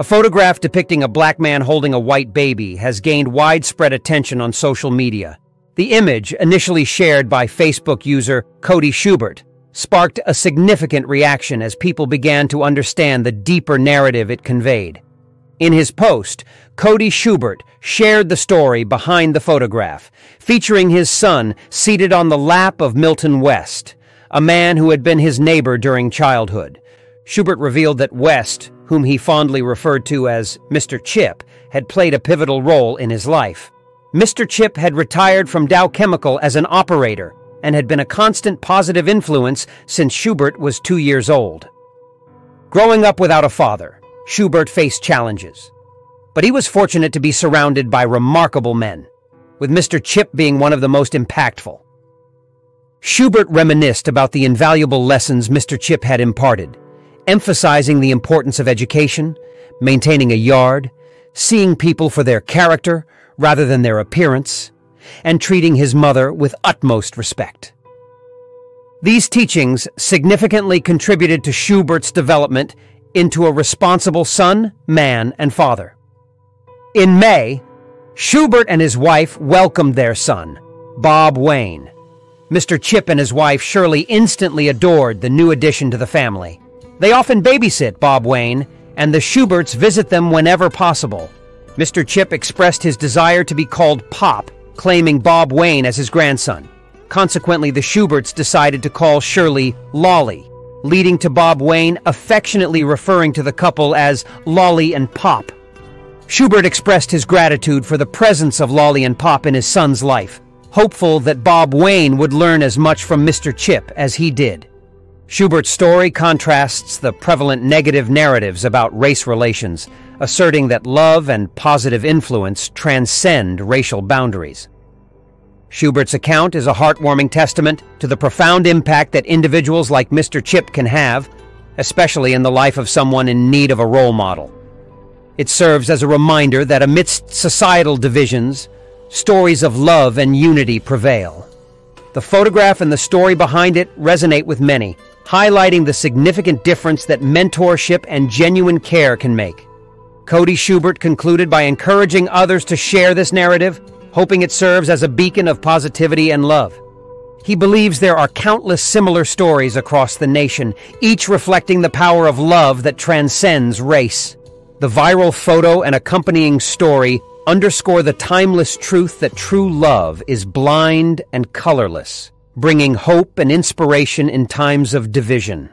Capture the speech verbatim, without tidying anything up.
A photograph depicting a black man holding a white baby has gained widespread attention on social media. The image, initially shared by Facebook user Cody Schubert, sparked a significant reaction as people began to understand the deeper narrative it conveyed. In his post, Cody Schubert shared the story behind the photograph, featuring his son seated on the lap of Milton West, a man who had been his neighbor during childhood. Schubert revealed that West, whom he fondly referred to as Mister Chip, had played a pivotal role in his life. Mister Chip had retired from Dow Chemical as an operator and had been a constant positive influence since Schubert was two years old. Growing up without a father, Schubert faced challenges, but he was fortunate to be surrounded by remarkable men, with Mister Chip being one of the most impactful. Schubert reminisced about the invaluable lessons Mister Chip had imparted, emphasizing the importance of education, maintaining a yard, seeing people for their character rather than their appearance, and treating his mother with utmost respect. These teachings significantly contributed to Schubert's development into a responsible son, man, and father. In May, Schubert and his wife welcomed their son, Bob Wayne. Mister Chip and his wife Shirley instantly adored the new addition to the family. They often babysit Bob Wayne, and the Schuberts visit them whenever possible. Mister Chip expressed his desire to be called Pop, claiming Bob Wayne as his grandson. Consequently, the Schuberts decided to call Shirley Lolly, leading to Bob Wayne affectionately referring to the couple as Lolly and Pop. Schubert expressed his gratitude for the presence of Lolly and Pop in his son's life, hopeful that Bob Wayne would learn as much from Mister Chip as he did. Schubert's story contrasts the prevalent negative narratives about race relations, asserting that love and positive influence transcend racial boundaries. Schubert's account is a heartwarming testament to the profound impact that individuals like Mister Chip can have, especially in the life of someone in need of a role model. It serves as a reminder that amidst societal divisions, stories of love and unity prevail. The photograph and the story behind it resonate with many, highlighting the significant difference that mentorship and genuine care can make. Cody Schubert concluded by encouraging others to share this narrative, hoping it serves as a beacon of positivity and love. He believes there are countless similar stories across the nation, each reflecting the power of love that transcends race. The viral photo and accompanying story underscore the timeless truth that true love is blind and colorless, bringing hope and inspiration in times of division.